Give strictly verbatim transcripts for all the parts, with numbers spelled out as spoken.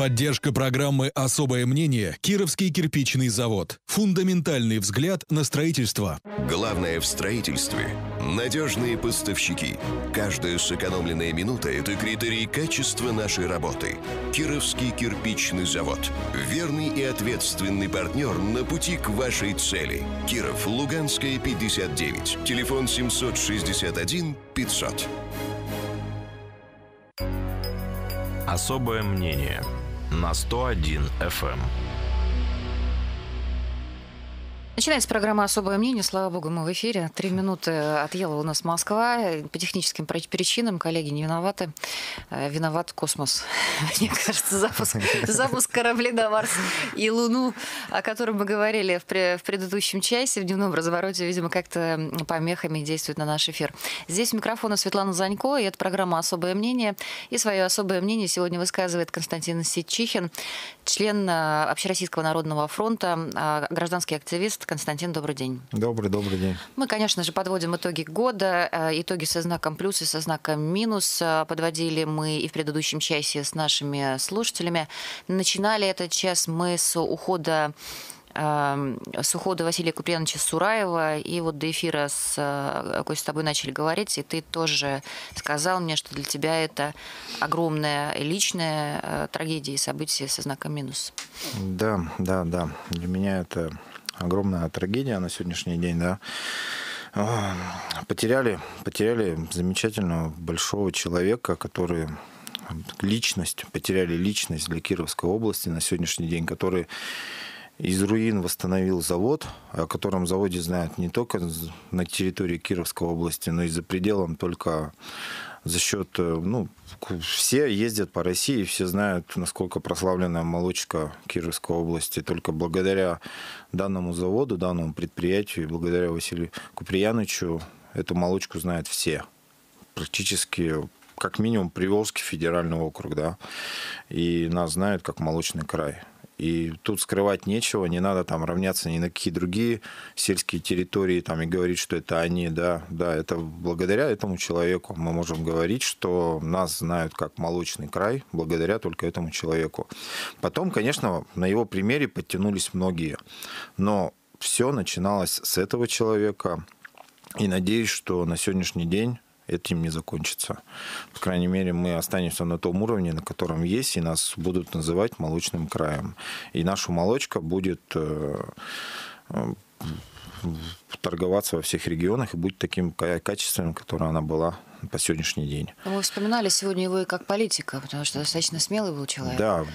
Поддержка программы «Особое мнение» «Кировский кирпичный завод». Фундаментальный взгляд на строительство. Главное в строительстве – надежные поставщики. Каждая сэкономленная минута – это критерий качества нашей работы. Кировский кирпичный завод. Верный и ответственный партнер на пути к вашей цели. Киров, Луганская, пятьдесят девять. Телефон семь шесть один пятьсот. «Особое мнение» на сто один эф эм. Начинается программа «Особое мнение». Слава богу, мы в эфире. Три минуты отъела у нас Москва. По техническим причинам коллеги не виноваты. Виноват космос. Мне кажется, запуск, запуск кораблей на Марс и Луну, о котором мы говорили в, при, в предыдущем часе, в дневном развороте, видимо, как-то помехами действует на наш эфир. Здесь у микрофона Светлана Занько, и это программа «Особое мнение». И свое особое мнение сегодня высказывает Константин Ситчихин, член Общероссийского народного фронта, гражданский активист. Константин, добрый день. Добрый, добрый день. Мы, конечно же, подводим итоги года, итоги со знаком плюс и со знаком минус. Подводили мы и в предыдущем часе с нашими слушателями. Начинали этот час мы с ухода, с ухода Василия Куприяновича Сураева. И вот до эфира с, Кой, с тобой начали говорить, и ты тоже сказал мне, что для тебя это огромная личная трагедия и событие со знаком минус. Да, да, да. Для меня это... огромная трагедия на сегодняшний день, да. Потеряли, потеряли замечательного, большого человека, который... личность, потеряли личность для Кировской области на сегодняшний день, который из руин восстановил завод, о котором заводе знают не только на территории Кировской области, но и за пределом только... За счет, ну, все ездят по России, все знают, насколько прославленная молочка Кировской области. Только благодаря данному заводу, данному предприятию и благодаря Василию Куприяновичу эту молочку знают все. Практически, как минимум, Приволжский федеральный округ, да. И нас знают как молочный край. И тут скрывать нечего, не надо там равняться ни на какие другие сельские территории там, и говорить, что это они. Да, да, это благодаря этому человеку мы можем говорить, что нас знают как молочный край, благодаря только этому человеку. Потом, конечно, на его примере подтянулись многие. Но все начиналось с этого человека. И надеюсь, что на сегодняшний день... этим не закончится. По крайней мере, мы останемся на том уровне, на котором есть, и нас будут называть молочным краем. И наша молочка будет торговаться во всех регионах и будет таким качественным, которым она была по сегодняшний день. Мы вспоминали сегодня его и как политика, потому что достаточно смелый был человек. Да,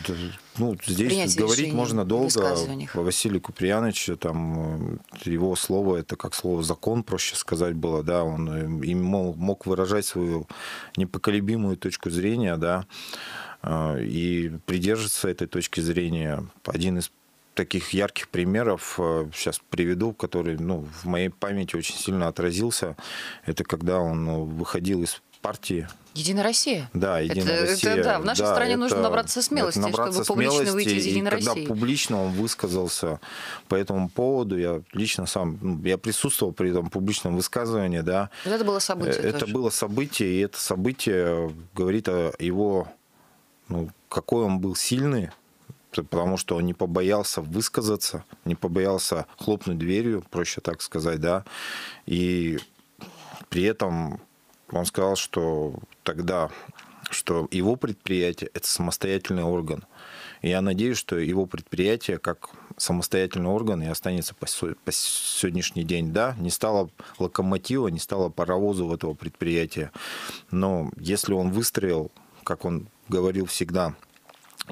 ну, здесь принятие говорить можно долго. Василий Куприянович, там, его слово, это как слово «закон», проще сказать было, да, он им мог выражать свою непоколебимую точку зрения, да, и придерживаться этой точки зрения. Один из таких ярких примеров сейчас приведу, который, ну, в моей памяти очень сильно отразился. Это когда он выходил из партии. «Единая Россия». Да, «Единая это, Россия». Это, да, в нашей да, стране это, нужно набраться смелости, набраться чтобы смелости, публично выйти из «Единой России». Когда публично он высказался по этому поводу, я лично сам, я присутствовал при этом публичном высказывании, да. Вот это было событие. Это тоже. было событие, и это событие говорит о его, ну, какой он был сильный, потому что он не побоялся высказаться, не побоялся хлопнуть дверью, проще так сказать, да. И при этом он сказал, что тогда, что его предприятие – это самостоятельный орган. И я надеюсь, что его предприятие как самостоятельный орган и останется по сегодняшний день. Да, не стало локомотива, не стало паровоза у этого предприятия. Но если он выстроил, как он говорил всегда,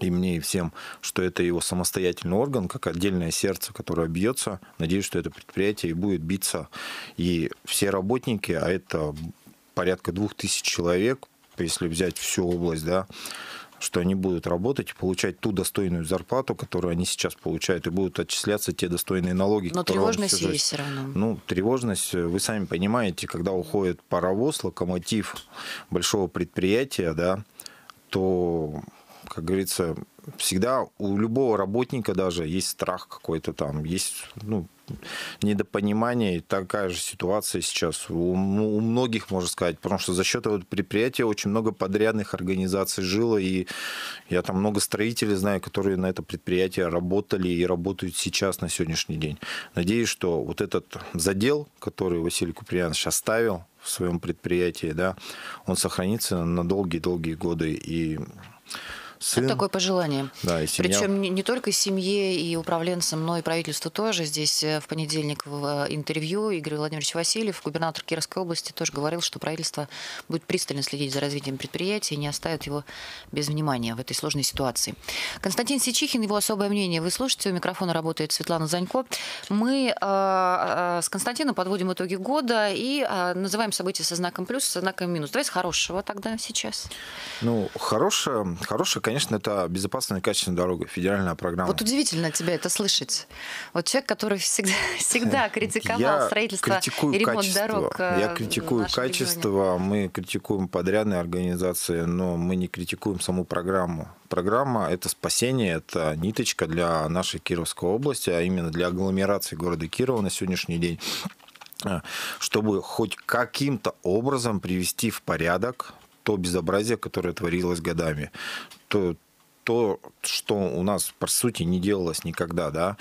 и мне, и всем, что это его самостоятельный орган, как отдельное сердце, которое бьется. Надеюсь, что это предприятие и будет биться. И все работники, а это порядка двух тысяч человек, если взять всю область, да, что они будут работать и получать ту достойную зарплату, которую они сейчас получают, и будут отчисляться те достойные налоги. Но тревожность есть все равно. Ну, тревожность, вы сами понимаете, когда уходит паровоз, локомотив большого предприятия, да, то... как говорится, всегда у любого работника даже есть страх какой-то там, есть, ну, недопонимание. И такая же ситуация сейчас у, у многих, можно сказать, потому что за счет этого предприятия очень много подрядных организаций жило, и я там много строителей знаю, которые на это предприятие работали и работают сейчас на сегодняшний день. Надеюсь, что вот этот задел, который Василий Куприянович оставил в своем предприятии, да, он сохранится на долгие-долгие годы. И сын, такое пожелание. Да, и семья. Причем не, не только семье и управленцам, но и правительству тоже. Здесь в понедельник в интервью Игорь Владимирович Васильев, губернатор Кировской области, тоже говорил, что правительство будет пристально следить за развитием предприятия и не оставит его без внимания в этой сложной ситуации. Константин Ситчихин, его особое мнение вы слушаете. У микрофона работает Светлана Занько. Мы э, с Константином подводим итоги года и э, называем события со знаком плюс, со знаком минус. Давайте с хорошего тогда сейчас. Ну, хорошее, хорошее, конечно. Конечно, это безопасная и качественная дорога, федеральная программа. Вот удивительно тебя это слышать. Вот человек, который всегда, всегда критиковал я строительство и ремонт качество. дорог. Я критикую качество, регионе. Мы критикуем подрядные организации, но мы не критикуем саму программу. Программа – это спасение, это ниточка для нашей Кировской области, а именно для агломерации города Кирова на сегодняшний день, чтобы хоть каким-то образом привести в порядок то безобразие, которое творилось годами. То, то, что у нас, по сути, не делалось никогда, да.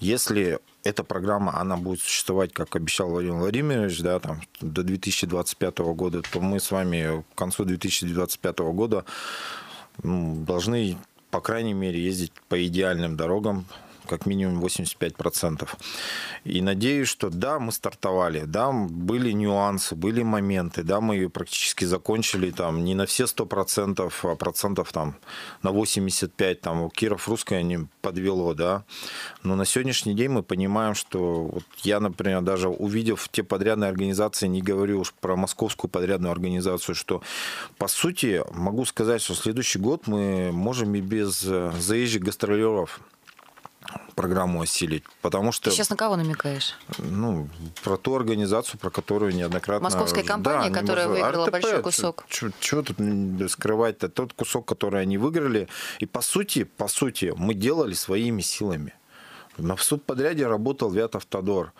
Если эта программа, она будет существовать, как обещал Владимир Владимирович, да, там, до две тысячи двадцать пятого года, то мы с вами к концу две тысячи двадцать пятого года ну, должны, по крайней мере, ездить по идеальным дорогам, как минимум восемьдесят пять процентов. И надеюсь, что да, мы стартовали, да, были нюансы, были моменты, да, мы ее практически закончили там не на все сто процентов, а процентов там на восемьдесят пять процентов, там Киров русская не подвело, да. Но на сегодняшний день мы понимаем, что вот я, например, даже увидев те подрядные организации, не говорю уж про московскую подрядную организацию, что по сути могу сказать, что следующий год мы можем и без заезжих гастролеров программу осилить, потому что... Ты сейчас на кого намекаешь? Ну, про ту организацию, про которую неоднократно... Московская компания, да, которая может... выиграла эр тэ пэ, большой кусок. Чего тут скрывать-то? Тот кусок, который они выиграли. И по сути, по сути, мы делали своими силами. На субподряде работал Вятавтодор.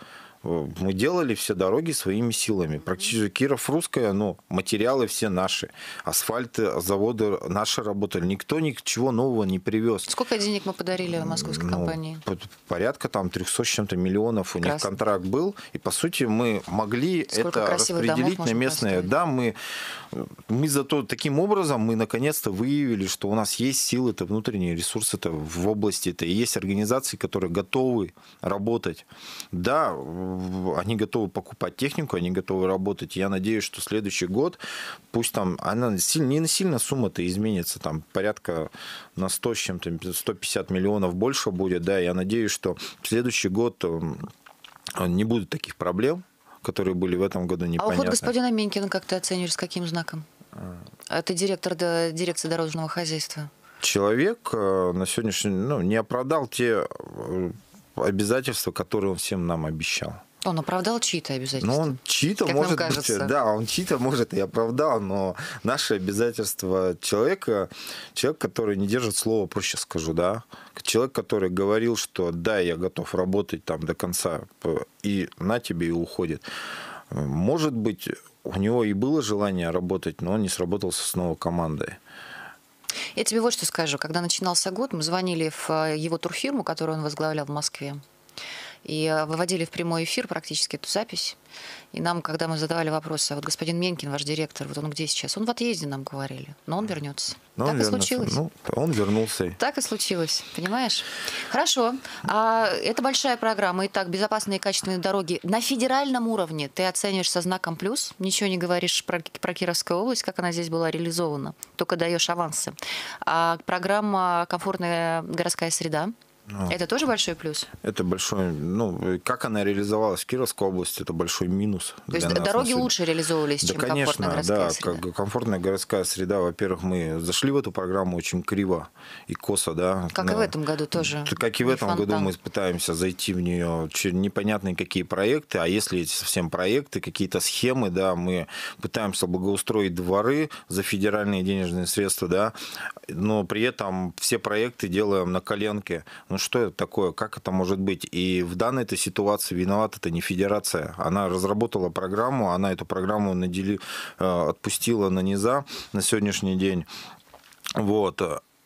Мы делали все дороги своими силами. Практически Киров русская, но материалы все наши. Асфальт, заводы наши работали. Никто ничего нового не привез. Сколько денег мы подарили московской ну, компании? Порядка там трёхсот с чем-то миллионов. Прекрасно. У них контракт был. И по сути мы могли Сколько это распределить на местные. Построить. Да, мы, мы зато таким образом мы наконец-то выявили, что у нас есть силы, это внутренние ресурсы -то в области. -то. И есть организации, которые готовы работать. Да, они готовы покупать технику, они готовы работать. Я надеюсь, что следующий год, пусть там, она не сильно сумма-то изменится, там порядка на сто с чем-то, сто пятьдесят миллионов больше будет, да, я надеюсь, что следующий год не будет таких проблем, которые были в этом году непонятны. А уход господина Менькина, как ты оцениваешь, с каким знаком? А ты директор дирекции дорожного хозяйства. Человек на сегодняшний день ну, не оправдал те... обязательства, которые он всем нам обещал. Он оправдал чьи-то обязательства? Ну, он чьи-то, может быть, да, он чьи-то, может, и оправдал, но наши обязательства человека, человек, который не держит слова, проще скажу, да, человек, который говорил, что да, я готов работать там до конца, и на тебе и уходит. Может быть, у него и было желание работать, но он не сработался с новой командой. Я тебе вот что скажу. Когда начинался год, мы звонили в его турфирму, которую он возглавлял в Москве, и выводили в прямой эфир практически эту запись. И нам, когда мы задавали вопрос, а вот господин Менькин, ваш директор, вот он где сейчас? Он в отъезде, нам говорили, но он вернется. Но так он и вернулся. случилось. Ну, он вернулся. Так и случилось, понимаешь? Хорошо. А, это большая программа. Итак, безопасные и качественные дороги. На федеральном уровне ты оцениваешь со знаком плюс, ничего не говоришь про, про Кировскую область, как она здесь была реализована, только даешь авансы. А программа «Комфортная городская среда». Ну, это тоже большой плюс? Это большой, ну, как она реализовалась в Кировской области, это большой минус. То есть дороги нас, лучше реализовывались, да, чем комфортная городская да, среда? Да, комфортная городская среда, во-первых, мы зашли в эту программу очень криво и косо, да. Как но, и в этом году тоже. Как и в этом фонтан. году мы пытаемся зайти в нее через непонятные какие проекты, а если эти совсем проекты, какие-то схемы, да, мы пытаемся благоустроить дворы за федеральные денежные средства, да, но при этом все проекты делаем на коленке. Ну что это такое? Как это может быть? И в данной этой ситуации виновата это не федерация. Она разработала программу, она эту программу надели, отпустила на низа на сегодняшний день. Вот.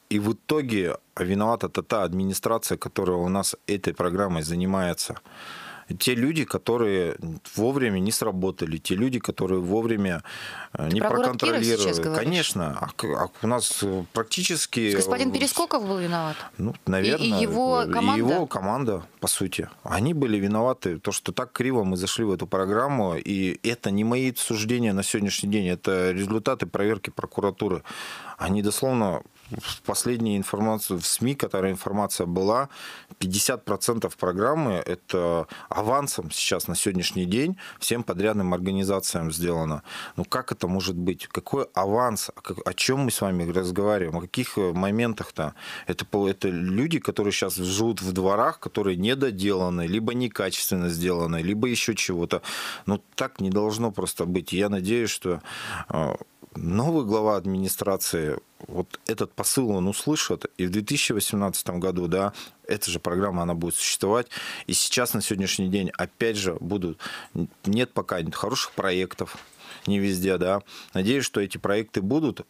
И в итоге виновата-то та администрация, которая у нас этой программой занимается. Те люди, которые вовремя не сработали, те люди, которые вовремя Ты не проконтролировали. Конечно, а у нас практически... Господин Перескоков был виноват? Ну, наверное. И, и, его команда? и его команда, по сути. Они были виноваты, то, что так криво мы зашли в эту программу. И это не мои суждения на сегодняшний день, это результаты проверки прокуратуры. Они дословно... В последней информации в СМИ, которая информация была, пятьдесят процентов программы это авансом сейчас на сегодняшний день всем подрядным организациям сделано. Ну как это может быть? Какой аванс? О чем мы с вами разговариваем? О каких моментах-то? Это, это люди, которые сейчас живут в дворах, которые недоделаны, либо некачественно сделаны, либо еще чего-то. Ну так не должно просто быть. Я надеюсь, что... Новый глава администрации, вот этот посыл он услышит, и в две тысячи восемнадцатом году, да, эта же программа, она будет существовать, и сейчас на сегодняшний день, опять же, будут, нет пока хороших проектов, не везде, да, надеюсь, что эти проекты будут,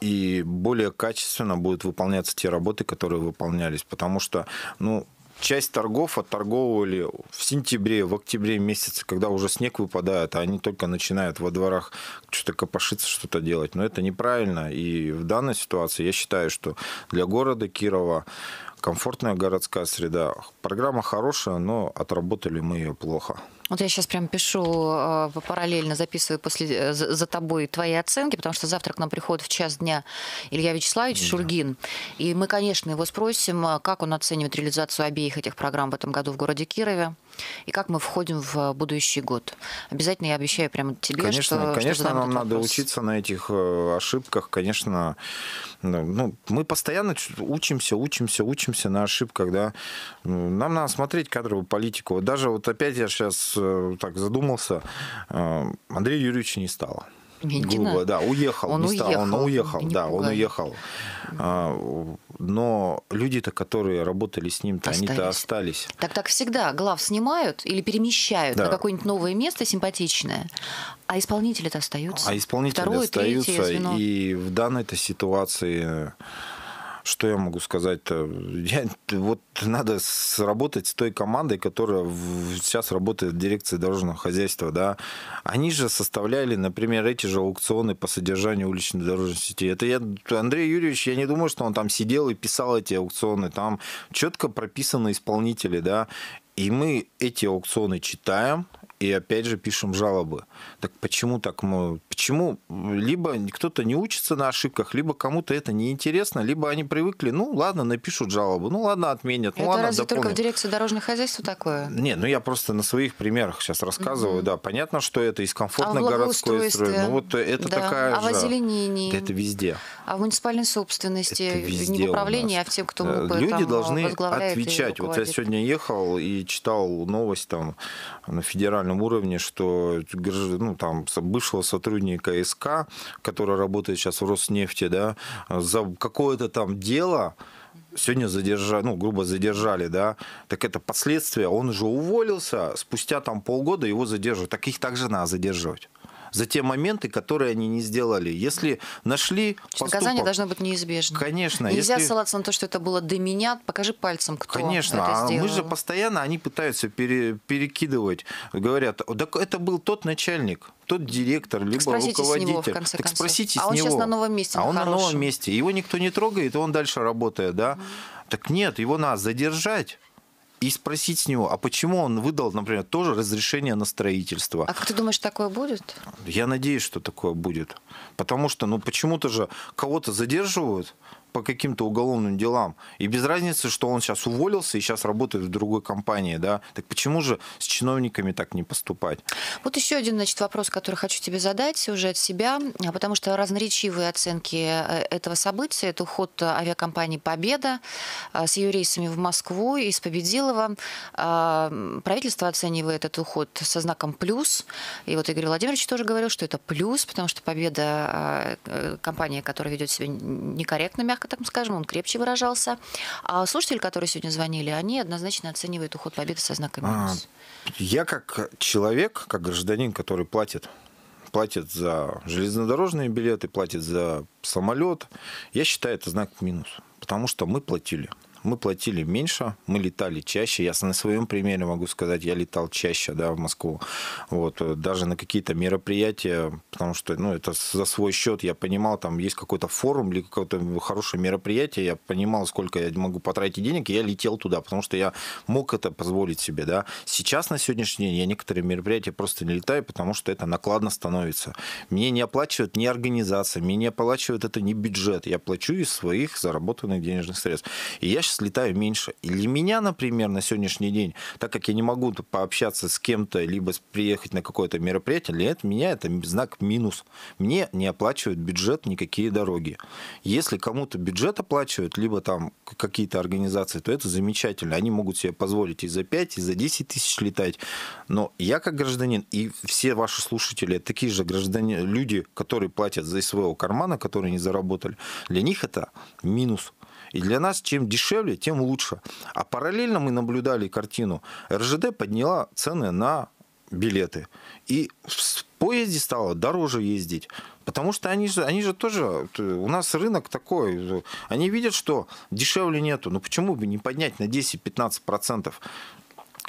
и более качественно будут выполняться те работы, которые выполнялись, потому что, ну, часть торгов отторговывали в сентябре, в октябре месяце, когда уже снег выпадает, а они только начинают во дворах что-то копошиться, что-то делать. Но это неправильно. И в данной ситуации я считаю, что для города Кирова комфортная городская среда. Программа хорошая, но отработали мы ее плохо. Вот я сейчас прям пишу, параллельно записываю после, за тобой твои оценки, потому что завтра к нам приходит в час дня Илья Вячеславович Шульгин. И мы, конечно, его спросим, как он оценивает реализацию обеих этих программ в этом году в городе Кирове. И как мы входим в будущий год. Обязательно я обещаю прямо тебе, конечно, что... Конечно, что нам надо вопрос. учиться на этих ошибках. Конечно, ну, мы постоянно учимся, учимся, учимся на ошибках. Да? Нам надо смотреть кадровую политику. Даже вот опять я сейчас так задумался. Андрея Юрьевича не стало. Мигина. Грубо, да, уехал. Он не уехал. Стал, он уехал, да, он уехал. Но люди-то, которые работали с ним-то, они-то остались. Так так всегда. Глав снимают или перемещают да. на какое-нибудь новое место симпатичное, а исполнители-то остаются. А исполнители Второе, остаются. Третье звено. И в данной-то ситуации... Что я могу сказать-то? Я, вот надо сработать с той командой, которая в, сейчас работает в дирекции дорожного хозяйства. Да? Они же составляли, например, эти же аукционы по содержанию уличной дорожной сети. Это я, Андрей Юрьевич, я не думаю, что он там сидел и писал эти аукционы. Там четко прописаны исполнители. Да? И мы эти аукционы читаем. И опять же пишем жалобы. Так почему так мы... Почему либо кто-то не учится на ошибках, либо кому-то это неинтересно, либо они привыкли, ну ладно, напишут жалобу, ну ладно, отменят, ну это ладно, разве дополнят. Только в дирекции дорожного хозяйства такое? Нет, ну я просто на своих примерах сейчас рассказываю, mm-hmm. да, понятно, что это из комфортно-городской а строй, ну вот это да. такая а же... А в озеленении? Это везде. А в муниципальной собственности? Не в управлении, а в тем, кто мог бы возглавляет. Люди должны отвечать. Вот я сегодня ехал и читал новость там на федеральном уровне, что ну, там, бывшего сотрудника КСК, который работает сейчас в Роснефти, да, за какое-то там дело сегодня задержали, ну, грубо задержали, да, так это последствия, он же уволился, спустя там полгода его задерживают, так их также надо задерживать. За те моменты, которые они не сделали. Если нашли поступок... Наказание должно быть неизбежно. Конечно. Нельзя если... ссылаться на то, что это было до меня. Покажи пальцем, кто Конечно, это сделал. Мы же постоянно, они пытаются пере... перекидывать. Говорят, да это был тот начальник, тот директор, либо спросите руководитель. Спросите с него, в конце концов. Так спросите а с он него. сейчас на новом месте. А на он хорошем. на новом месте. Его никто не трогает, и он дальше работает. Да? Mm-hmm. Так нет, его надо задержать. И спросить с него, а почему он выдал, например, тоже разрешение на строительство. А как ты думаешь, такое будет? Я надеюсь, что такое будет. Потому что, ну, почему-то же кого-то задерживают по каким-то уголовным делам. И без разницы, что он сейчас уволился и сейчас работает в другой компании. Да? Так почему же с чиновниками так не поступать? Вот еще один, значит, вопрос, который хочу тебе задать уже от себя. Потому что разноречивые оценки этого события. Это уход авиакомпании «Победа» с ее рейсами в Москву из Победилова. Правительство оценивает этот уход со знаком «плюс». И вот Игорь Владимирович тоже говорил, что это «плюс», потому что «Победа» — компания, которая ведет себя некорректно, мягко мягко так скажем, он крепче выражался. А слушатели, которые сегодня звонили, они однозначно оценивают уход Победы со знаками минус. Я как человек, как гражданин, который платит, платит за железнодорожные билеты, платит за самолет, я считаю это знак минус, потому что мы платили. Мы платили меньше, мы летали чаще. Я на своем примере могу сказать, я летал чаще, да, в Москву. Вот, даже на какие-то мероприятия, потому что, ну, это за свой счет. Я понимал, там есть какой-то форум или какое-то хорошее мероприятие. Я понимал, сколько я могу потратить денег, и я летел туда, потому что я мог это позволить себе, да. Сейчас, на сегодняшний день, я некоторые мероприятия просто не летаю, потому что это накладно становится. Мне не оплачивают ни организация, мне не оплачивают это ни бюджет. Я плачу из своих заработанных денежных средств. И я летаю меньше. И для меня, например, на сегодняшний день, так как я не могу пообщаться с кем-то, либо приехать на какое-то мероприятие, для меня это знак минус. Мне не оплачивают бюджет никакие дороги. Если кому-то бюджет оплачивают, либо там какие-то организации, то это замечательно. Они могут себе позволить и за пять, и за десять тысяч летать. Но я как гражданин, и все ваши слушатели, такие же граждане, люди, которые платят за своего кармана, которые не заработали, для них это минус. И для нас чем дешевле, тем лучше. А параллельно мы наблюдали картину. эр жэ дэ подняла цены на билеты. И в поезде стало дороже ездить. Потому что они же, они же тоже... У нас рынок такой. Они видят, что дешевле нету. Ну почему бы не поднять на десять-пятнадцать процентов?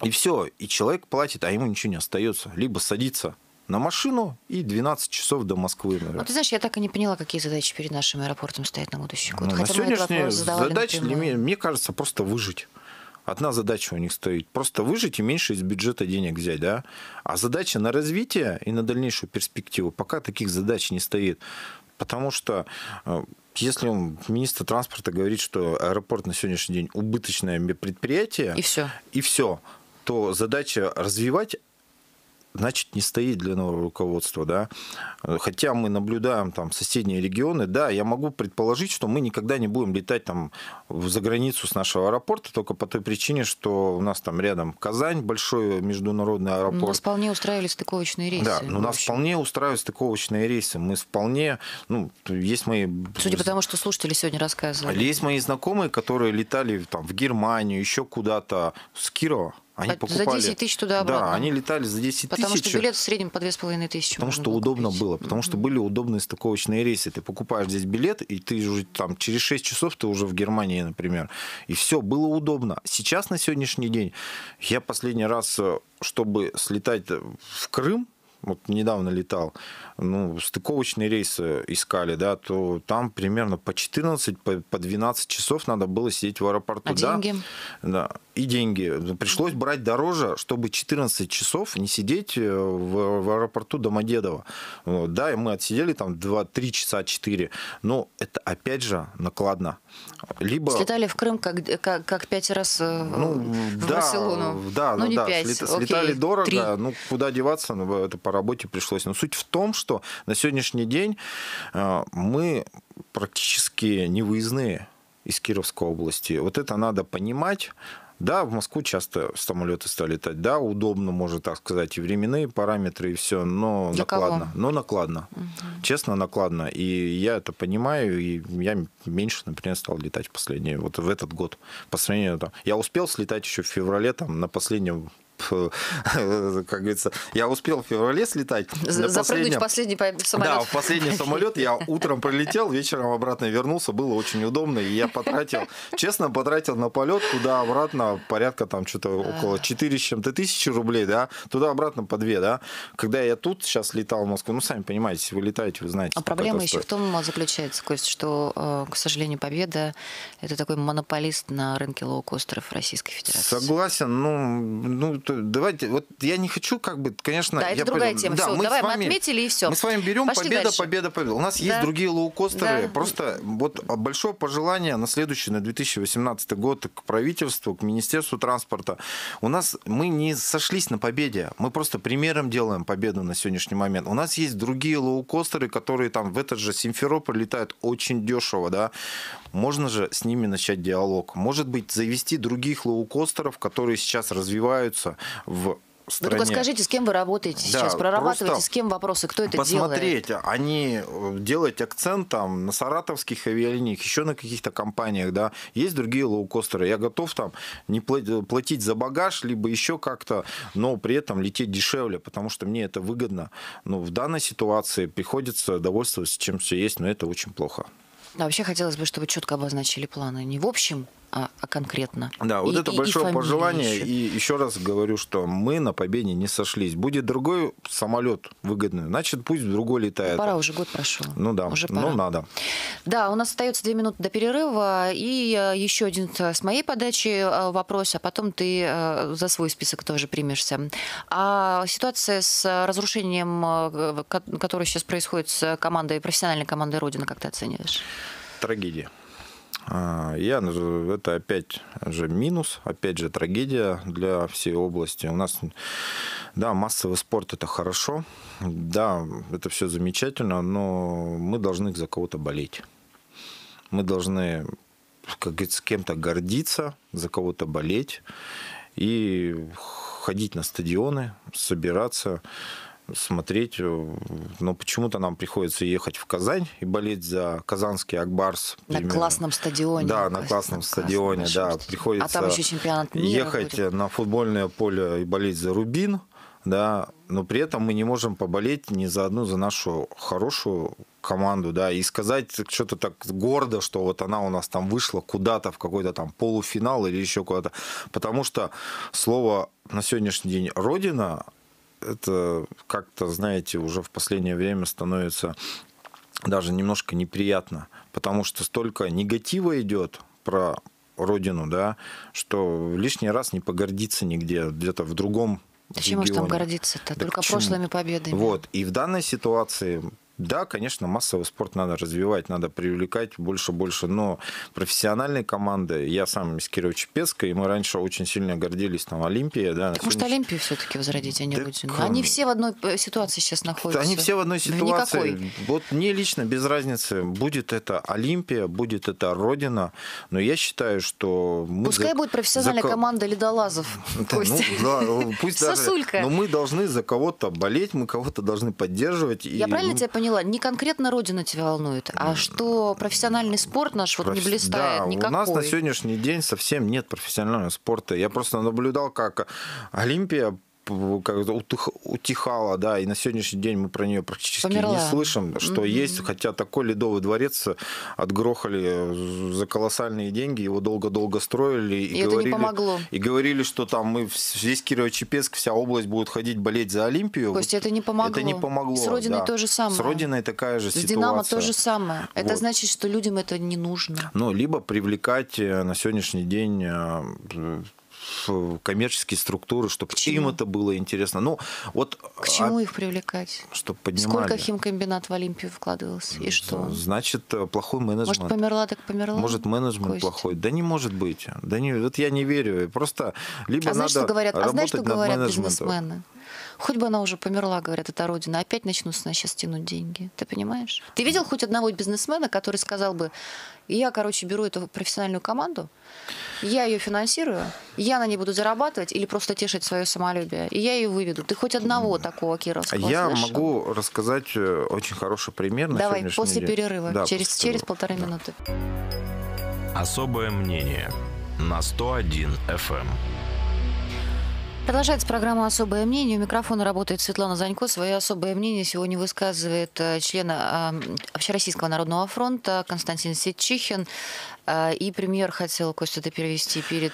И все. И человек платит, а ему ничего не остается. Либо садится на машину и двенадцать часов до Москвы. Ну, ты знаешь, я так и не поняла, какие задачи перед нашим аэропортом стоят на будущий год. Ну, на сегодняшние задачи, мне, мне кажется, просто выжить. Одна задача у них стоит. Просто выжить и меньше из бюджета денег взять. Да? А задача на развитие и на дальнейшую перспективу пока таких задач не стоит. Потому что если министр транспорта говорит, что аэропорт на сегодняшний день убыточное предприятие, и все, и все, то задача развивать, значит, не стоит для нового руководства, да. Хотя мы наблюдаем там соседние регионы, да, я могу предположить, что мы никогда не будем летать там за границу с нашего аэропорта, только по той причине, что у нас там рядом Казань, большой международный аэропорт. У нас вполне устраивали стыковочные рейсы. Да, у нас вполне устраивают стыковочные рейсы. Мы вполне, ну, есть мои... Судя по тому, что слушатели сегодня рассказывали. Есть мои знакомые, которые летали там в Германию, еще куда-то, с Кирова. Они покупали, за десять тысяч туда-обратно. Да, они летали за десять тысяч. Потому что билет в среднем по две с половиной тысячи. Потому что удобно купить было, потому что были удобные стыковочные рейсы. Ты покупаешь здесь билет, и ты уже там через шесть часов ты уже в Германии, например. И все, было удобно. Сейчас, на сегодняшний день, я последний раз, чтобы слетать в Крым, вот недавно летал, ну, стыковочные рейсы искали, да, то там примерно по четырнадцать, по двенадцать часов надо было сидеть в аэропорту. А да? деньги? Да, и деньги. Пришлось брать дороже, чтобы четырнадцать часов не сидеть в, в аэропорту Домодедово. Да, и мы отсидели там два-три часа, четыре, но это опять же накладно. Либо... Слетали в Крым как, как, как пять раз ну, в да, Барселону. Да, ну, не да, пять. Слет, слетали дорого, три. Ну, куда деваться, ну, это по работе пришлось. Но суть в том, что на сегодняшний день мы практически невыездные из Кировской области. Вот это надо понимать. Да, в Москву часто самолеты стали летать. Да, удобно, можно так сказать, и временные параметры, и все, но для накладно. Кого? Но накладно. Угу. Честно, накладно. И я это понимаю, и я меньше, например, стал летать в последний, вот в этот год. По сравнению, там, я успел слетать еще в феврале, там, на последнем, как говорится, я успел в феврале слетать. Запрыгнуть в последний самолет. Да, в последний самолет. Я утром прилетел, вечером обратно вернулся. Было очень удобно. И я потратил, честно, потратил на полет туда-обратно порядка там что-то около четырёх с чем-то тысячи рублей, да, туда-обратно по две, да. Когда я тут сейчас летал в Москву, ну, сами понимаете, если вы летаете, вы знаете. А проблема еще в том заключается, Кость, что, к сожалению, Победа – это такой монополист на рынке лоукостеров Российской Федерации. Согласен, ну, ну, давайте, вот я не хочу, как бы, конечно... Да, это я другая пойду, тема. Да, все, мы давай, вами, мы отметили, и все. Мы с вами берем Пошли победа, дальше. победа, победа. У нас да. есть другие лоукостеры. Да. Просто вот большое пожелание на следующий, на две тысячи восемнадцатый год к правительству, к Министерству транспорта. У нас, мы не сошлись на Победе. Мы просто примером делаем Победу на сегодняшний момент. У нас есть другие лоукостеры, которые там в этот же Симферополь летают очень дешево, да. Можно же с ними начать диалог. Может быть, завести других лоукостеров, которые сейчас развиваются в стране. Вы только скажите, с кем вы работаете сейчас, да, прорабатываете, с кем вопросы, кто это посмотреть, делает? Посмотреть, они делают акцент там на саратовских авиалиниях, еще на каких-то компаниях, да, есть другие лоукостеры, я готов там не платить за багаж, либо еще как-то, но при этом лететь дешевле, потому что мне это выгодно. Но в данной ситуации приходится довольствоваться чем все есть, но это очень плохо. Да, вообще хотелось бы, чтобы четко обозначили планы. Не в общем, а, а конкретно. Да, вот и, это и, большое и пожелание. Еще. И еще раз говорю, что мы на победе не сошлись. Будет другой самолет выгодный, значит, пусть другой летает. Ну, пора, уже год прошел. Ну да, уже пора. Ну надо. Да, у нас остается две минуты до перерыва. И еще один с моей подачи вопрос, а потом ты за свой список тоже примешься. А ситуация с разрушением, которое сейчас происходит с командой, профессиональной командой «Родина», как ты оцениваешь? Трагедия. Я, это опять же минус, опять же трагедия для всей области. У нас, да, массовый спорт – это хорошо, да, это все замечательно, но мы должны за кого-то болеть. Мы должны, как говорится, с кем-то гордиться, за кого-то болеть и ходить на стадионы, собираться, смотреть, но почему-то нам приходится ехать в Казань и болеть за казанский Акбарс. Примерно. На классном стадионе. Да, на классном на стадионе, классном, да. Приходится а там еще чемпионат мира ехать будет. На футбольное поле и болеть за Рубин, да, но при этом мы не можем поболеть ни за одну, за нашу хорошую команду, да, и сказать что-то так гордо, что вот она у нас там вышла куда-то в какой-то там полуфинал или еще куда-то, потому что слово на сегодняшний день «Родина» это как-то, знаете, уже в последнее время становится даже немножко неприятно, потому что столько негатива идет про Родину, да, что лишний раз не погордиться нигде, где-то в другом регионе. Чем уж там гордиться-то? Только прошлыми победами. Вот, и в данной ситуации... Да, конечно, массовый спорт надо развивать, надо привлекать больше-больше, но профессиональные команды, я сам из Кирово-Чепецка, и мы раньше очень сильно гордились там Олимпией. Да, так, может, Олимпию все-таки возродить, а не Родину? Они все в одной ситуации сейчас находятся. Они все в одной ситуации. Никакой. Вот мне лично без разницы, будет это Олимпия, будет это Родина, но я считаю, что... Мы Пускай за... будет профессиональная за... команда ледолазов. Пусть. Сосулька. Но мы должны за кого-то болеть, мы кого-то должны поддерживать. Я правильно тебя поняла? Не конкретно Родина тебя волнует, а что профессиональный спорт наш вот не блистает, да, никакой. У нас на сегодняшний день совсем нет профессионального спорта. Я просто наблюдал, как Олимпия как-то утихала, да, и на сегодняшний день мы про нее практически Померла. не слышим, что mm-hmm. есть, хотя такой ледовый дворец отгрохали за колоссальные деньги, его долго-долго строили и, и, говорили, и говорили, что там мы весь Кирово-Чепецк, вся область будет ходить болеть за Олимпию. То есть вот это не помогло. Это не помогло. С Родиной да. то же самое. С Родиной такая же С ситуация. С Динамо то же самое. Это вот. Значит, что людям это не нужно. Ну, либо привлекать на сегодняшний день коммерческие структуры, чтобы им это было интересно. Ну, вот, к чему а... их привлекать? Чтобы поднимали. Сколько химкомбинат в Олимпию вкладывался? И что? Значит, плохой менеджмент. Может, померла, так померла? Может, менеджмент Кость. плохой? Да не может быть. Да не... Вот я не верю. Просто либо а надо знаешь, что говорят? А знаешь, что говорят бизнесмены? Хоть бы она уже померла, говорят, это Родина. Опять начнут с нас сейчас тянуть деньги. Ты понимаешь? Ты видел хоть одного бизнесмена, который сказал бы, я, короче, беру эту профессиональную команду, я ее финансирую, я на ней буду зарабатывать или просто тешить свое самолюбие, и я ее выведу. Ты хоть одного такого кировского Я слышал? могу рассказать очень хороший пример на Давай, после день. перерыва, да, через, после... через полторы да. минуты. Особое мнение на сто один эф эм. Продолжается программа «Особое мнение». У микрофона работает Светлана Занько. Свое особое мнение сегодня высказывает член Общероссийского народного фронта Константин Ситчихин. И пример хотел, Костя, это перевести перед,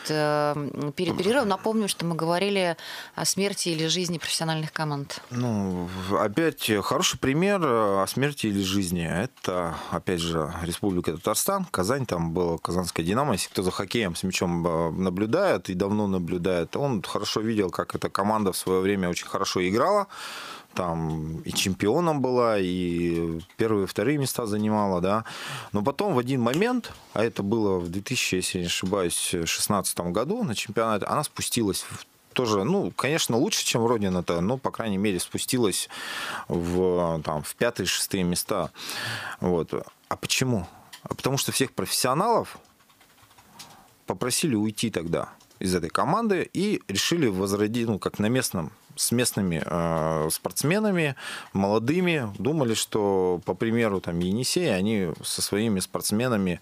перед перерывом. Напомню, что мы говорили о смерти или жизни профессиональных команд. Ну, опять хороший пример о смерти или жизни. Это, опять же, Республика Татарстан, Казань. Там была Казанская Динамо. Если кто за хоккеем с мячом наблюдает и давно наблюдает, он хорошо видит, как эта команда в свое время очень хорошо играла, там и чемпионом была, и первые и вторые места занимала, да. Но потом в один момент, а это было в две тысячи, если не ошибаюсь, шестнадцатом году на чемпионате, она спустилась в тоже, ну, конечно, лучше, чем Родина-то, но, по крайней мере, спустилась в, там, в пятые, шестые места. Вот. А почему? Потому что всех профессионалов попросили уйти тогда. из этой команды и решили возродить, ну, как на местном, с местными э, спортсменами, молодыми. Думали, что, по примеру, там, Енисея, они со своими спортсменами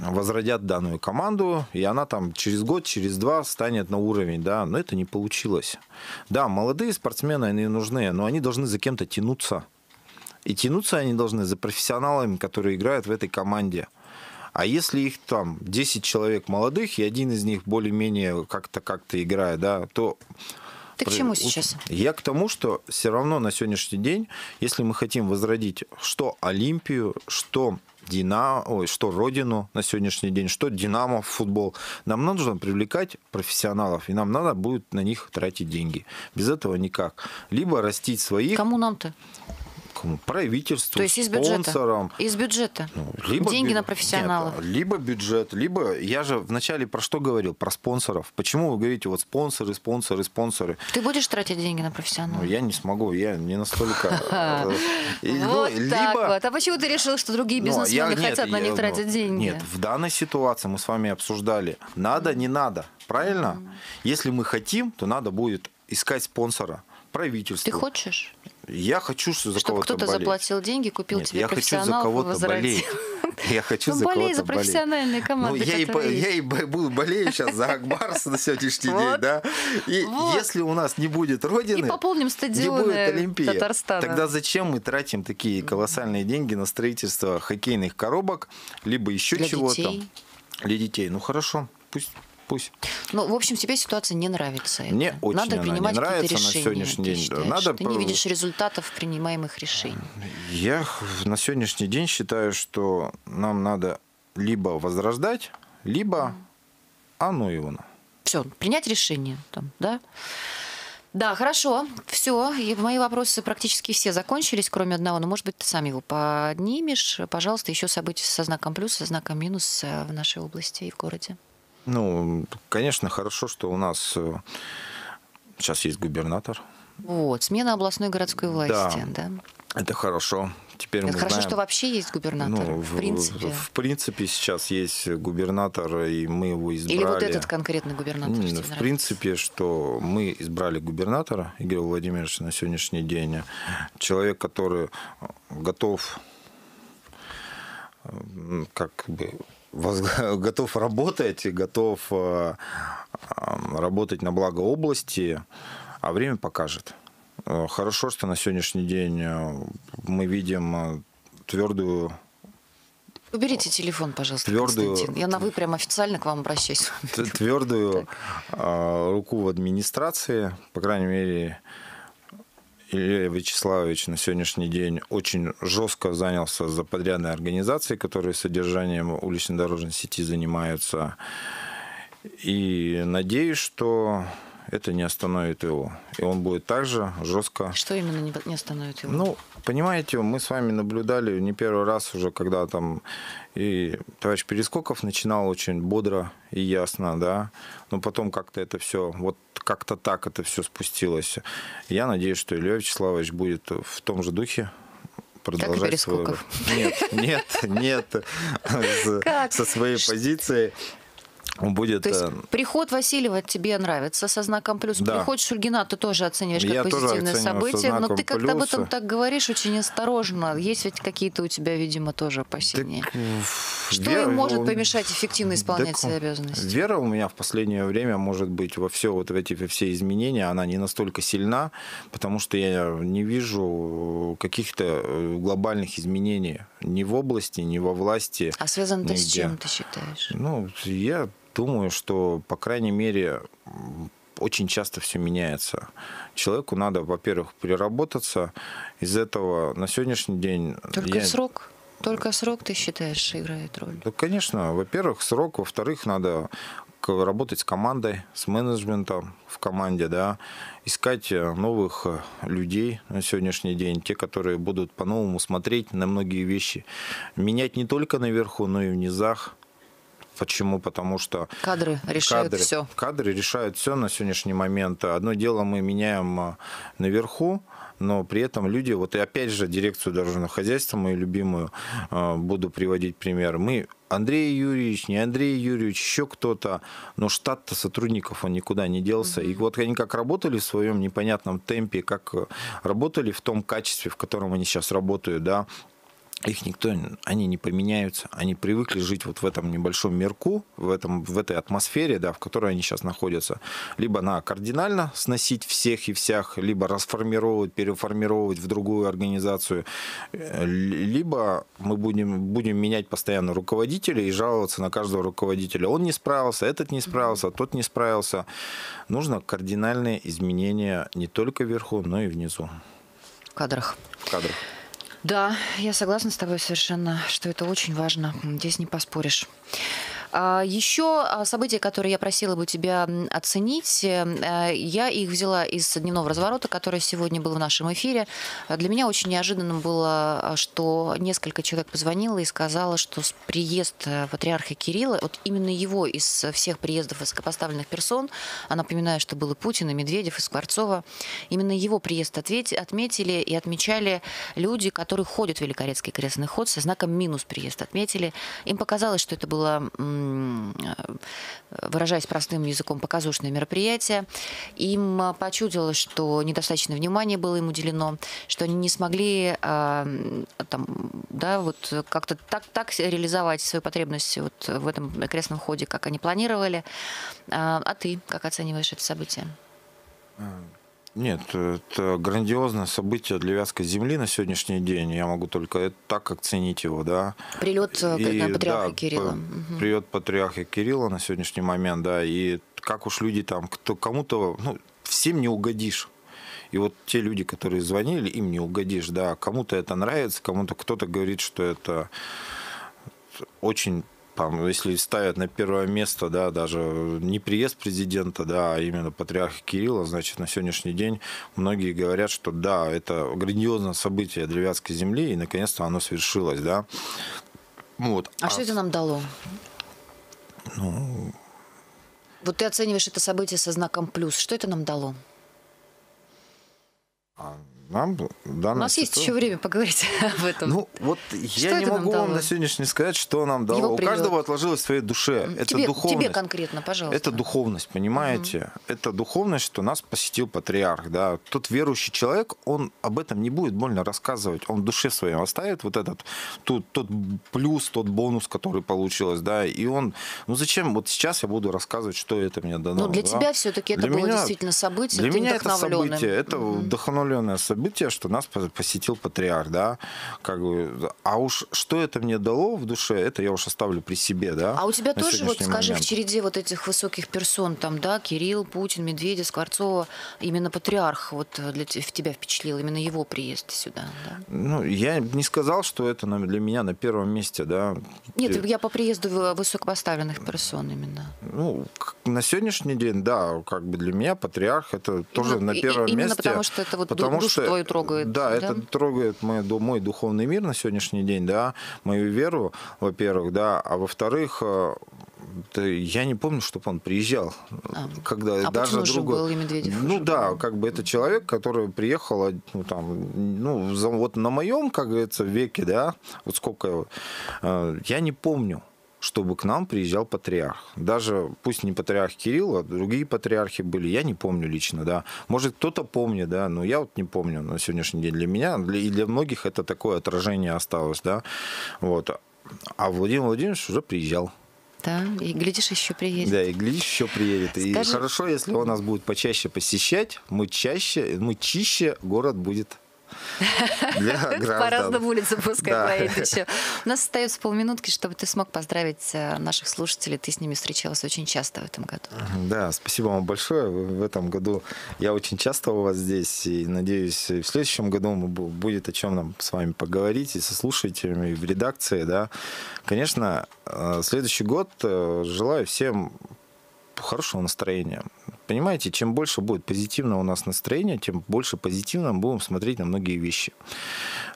возродят данную команду, и она там через год, через два станет на уровень, да, но это не получилось. Да, молодые спортсмены, они нужны, но они должны за кем-то тянуться. И тянуться они должны за профессионалами, которые играют в этой команде. А если их там десять человек молодых, и один из них более-менее как-то как-то играет, да, то... Ты к чему сейчас? Я к тому, что все равно на сегодняшний день, если мы хотим возродить что Олимпию, что Динамо, ой, что Родину на сегодняшний день, что Динамо в футбол, нам нужно привлекать профессионалов, и нам надо будет на них тратить деньги. Без этого никак. Либо растить своих... Кому нам-то? Правительству, то есть из спонсорам. Бюджета. Из бюджета. Ну, либо деньги бю... на профессионалов. Нет, либо бюджет, либо... Я же вначале про что говорил? Про спонсоров. Почему вы говорите, вот спонсоры, спонсоры, спонсоры? Ты будешь тратить деньги на профессионалов? Ну, я не смогу, я не настолько... Вот так вот. А почему ты решил, что другие бизнесмены хотят на них тратить деньги? Нет, в данной ситуации мы с вами обсуждали, надо, не надо. Правильно? Если мы хотим, то надо будет искать спонсора. Правительство. Ты хочешь? Я хочу, что за чтобы кто-то болеть. Заплатил деньги, купил Нет, тебе я профессионал, хочу за кого-то болеть. Я хочу ну, за кого-то болеть. за профессиональные команды. Ну, я, и, я и буду болею сейчас за Акбарс на сегодняшний день. Да? И вот. Если у нас не будет Родины, и пополним стадионы, не будет Олимпии, Татарстана. Тогда зачем мы тратим такие колоссальные деньги на строительство хоккейных коробок, либо еще чего-то? Для детей. Ну хорошо, пусть... Пусть. Ну, в общем, тебе ситуация не нравится. Мне это. Очень надо она принимать не нравится решения, на сегодняшний день. Ты, надо... ты не видишь результатов принимаемых решений. Я на сегодняшний день считаю, что нам надо либо возрождать, либо аннулировано. Все, принять решение, там, да? Да, хорошо, все. И мои вопросы практически все закончились, кроме одного. Но, может быть, ты сам его поднимешь. Пожалуйста, еще события со знаком плюс, со знаком минус в нашей области и в городе. Ну, конечно, хорошо, что у нас сейчас есть губернатор. Вот, смена областной городской власти, да. да. Это хорошо. Теперь это мы хорошо, знаем, что вообще есть губернатор, ну, в, в принципе. В принципе, сейчас есть губернатор, и мы его избрали. Или вот этот конкретный губернатор? Ну, в нравится. принципе, что мы избрали губернатора, Игоря Владимировича, на сегодняшний день. Человек, который готов, как бы... готов работать, готов э, работать на благо области, а время покажет. Хорошо, что на сегодняшний день мы видим твердую... Уберите телефон, пожалуйста, твердую, Константин. Я на «вы» прям официально к вам обращаюсь. Твердую э, руку в администрации, по крайней мере... Илья Вячеславович на сегодняшний день очень жестко занялся за подрядные организации, которые содержанием улично-дорожной сети занимаются. И надеюсь, что это не остановит его. И он будет также жестко... Что именно не остановит его? Ну, понимаете, мы с вами наблюдали не первый раз уже, когда там и товарищ Перескоков начинал очень бодро и ясно, да, но потом как-то это все... вот. Как-то так это все спустилось. Я надеюсь, что Илья Вячеславович будет в том же духе продолжать. Как и Перескоков. Свою... Нет, нет, нет. Со своей позиции он будет... То есть приход Васильева тебе нравится со знаком плюс. Приход Шульгина ты тоже оцениваешь как позитивное событие. Но ты как-то об этом так говоришь очень осторожно. Есть ведь какие-то у тебя, видимо, тоже опасения. Что им может помешать эффективно исполнять свои обязанности? Вера у меня в последнее время, может быть, во все вот эти все изменения, она не настолько сильна, потому что я не вижу каких-то глобальных изменений ни в области, ни во власти. А связано это с чем, ты считаешь? Ну, я думаю, что, по крайней мере, очень часто все меняется. Человеку надо, во-первых, переработаться. Из этого на сегодняшний день... Только я... срок... Только срок, ты считаешь, играет роль? Да, конечно. Во-первых, срок. Во-вторых, надо работать с командой, с менеджментом в команде, да, искать новых людей на сегодняшний день, те, которые будут по-новому смотреть на многие вещи, менять не только наверху, но и в низах. Почему? Потому что... Кадры решают кадры, все. Кадры решают все на сегодняшний момент. Одно дело мы меняем наверху, но при этом люди, вот и опять же дирекцию дорожного хозяйства, мою любимую, буду приводить пример. Мы, Андрей Юрьевич, не Андрей Юрьевич, еще кто-то, но штат-то сотрудников, он никуда не делся. И вот они как работали в своем непонятном темпе, как работали в том качестве, в котором они сейчас работают, да, их никто, они не поменяются, они привыкли жить вот в этом небольшом мирку, в, этом, в этой атмосфере, да, в которой они сейчас находятся. Либо на кардинально сносить всех и всех, либо расформировать, переформировать в другую организацию, либо мы будем, будем менять постоянно руководителей и жаловаться на каждого руководителя. Он не справился, этот не справился, тот не справился. Нужно кардинальные изменения не только вверху, но и внизу. В кадрах. В кадрах. Да, я согласна с тобой совершенно, что это очень важно. Здесь не поспоришь. Еще события, которые я просила бы тебя оценить, я их взяла из дневного разворота, который сегодня был в нашем эфире. Для меня очень неожиданным было, что несколько человек позвонило и сказало, что приезд патриарха Кирилла, вот именно его из всех приездов высокопоставленных персон, а напоминаю, что был и Путин, и Медведев, и Скворцова, именно его приезд отметили и отмечали люди, которые ходят в Великорецкий крестный ход, со знаком минус приезд отметили. Им показалось, что это было... выражаясь простым языком, показушное мероприятие. Им почудилось, что недостаточно внимания было им уделено, что они не смогли э, там, да, вот как-то так, так реализовать свою потребность вот в этом крестном ходе, как они планировали. А, а ты как оцениваешь это событие? Нет, это грандиозное событие для Вятской земли на сегодняшний день. Я могу только так оценить его, да. Прилет и, патриарха да, Кирилла. Угу. Прилет патриарха Кирилла на сегодняшний момент, да. И как уж люди там, кто кому-то, ну, всем не угодишь. И вот те люди, которые звонили, им не угодишь, да. Кому-то это нравится, кому-то кто-то говорит, что это очень... Там, если ставят на первое место, да, даже не приезд президента, да, а именно патриарха Кирилла, значит, на сегодняшний день многие говорят, что да, это грандиозное событие для Вятской земли, и наконец-то оно свершилось, да. Вот. А, а что это нам дало? Ну... Вот ты оцениваешь это событие со знаком плюс. Что это нам дало? А... Нам, да, у нас есть еще время поговорить об этом. Ну, вот я не могу вам на сегодняшний сказать, что нам дало. У каждого отложилось в своей душе. Это духовность. Тебе конкретно, пожалуйста. Это духовность, понимаете? Угу. Это духовность, что нас посетил патриарх. Да? Тот верующий человек, он об этом не будет больно рассказывать. Он в душе своей оставит вот этот тот, тот плюс, тот бонус, который получилось. Да? И он, ну зачем вот сейчас я буду рассказывать, что это мне дано? Ну, для да? тебя все-таки это для было меня, действительно событие. Для меня это событие, это угу. вдохновленное событие. Событие, что нас посетил патриарх, да, как бы, а уж что это мне дало в душе, это я уж оставлю при себе, да. А у тебя тоже, вот скажи, момент. В череде вот этих высоких персон, там, да, Кирилл, Путин, Медведев, Скворцова, именно патриарх вот для, в тебя впечатлил, именно его приезд сюда, да? Ну, я не сказал, что это для меня на первом месте, да. Нет, я по приезду высокопоставленных персон именно. Ну, на сегодняшний день, да, как бы для меня патриарх, это тоже именно, на первом и, именно месте. Именно потому что это вот потому душу твою трогает. Да, да? это трогает мой, мой духовный мир на сегодняшний день, да, мою веру, во-первых, да, а во-вторых, я не помню, чтобы он приезжал. А, когда а даже почему другой... же был и Медведев? Ну да, был. Как бы это человек, который приехал, ну, там, ну, вот на моем, как говорится, веке, да, вот сколько, я не помню, чтобы к нам приезжал патриарх. Даже, пусть не патриарх Кирилл, а другие патриархи были, я не помню лично, да. Может, кто-то помнит, да, но я вот не помню на сегодняшний день. Для меня для, и для многих это такое отражение осталось, да. Вот. А Владимир Владимирович уже приезжал. Да, и глядишь, еще приедет. Да, и глядишь, еще приедет. Скажи... И хорошо, если он нас будет почаще посещать, мы чаще, мы чище город будет. По разным улицам пускай да. проедет еще. У нас остается полминутки, чтобы ты смог поздравить наших слушателей. Ты с ними встречалась очень часто в этом году. Да, спасибо вам большое. В этом году я очень часто у вас здесь. И надеюсь, в следующем году будет о чем нам с вами поговорить. И со слушателями, и в редакции. Да. Конечно, следующий год желаю всем хорошего настроения. Понимаете, чем больше будет позитивного у нас настроения, тем больше позитивно мы будем смотреть на многие вещи.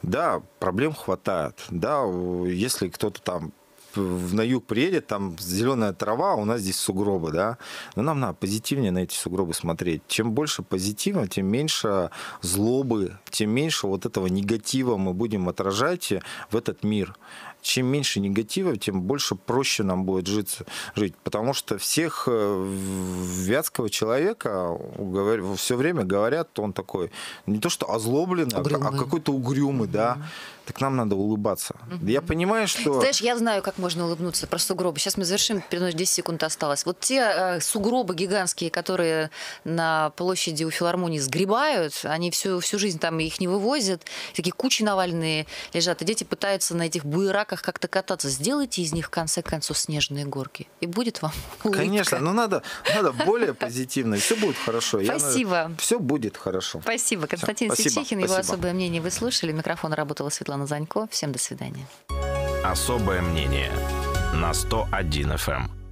Да, проблем хватает. Да, если кто-то там на юг приедет, там зеленая трава, у нас здесь сугробы, да. Но нам надо позитивнее на эти сугробы смотреть. Чем больше позитива, тем меньше злобы, тем меньше вот этого негатива мы будем отражать в этот мир. Чем меньше негатива, тем больше проще нам будет жить. жить. Потому что всех вятского человека все время говорят, он такой, не то что озлобленный, угрюмый. а, а какой-то угрюмый, да. Так нам надо улыбаться. Угу. Я понимаю, что... Знаешь, я знаю, как можно улыбнуться про сугробы. Сейчас мы завершим, перенос десять секунд осталось. Вот те э, сугробы гигантские, которые на площади у филармонии сгребают, они всю, всю жизнь там их не вывозят, такие кучи навальные лежат, и дети пытаются на этих буераках как-то кататься. Сделайте из них, в конце концов, снежные горки. И будет вам улыбка. Конечно, но надо, надо более позитивно. Все будет хорошо. Спасибо. Я, все будет хорошо. Спасибо. Константин Все. Ситчихин, Спасибо. его особое мнение вы слышали. Микрофон работала Светлана Занько. Всем до свидания. Особое мнение на сто один эф эм.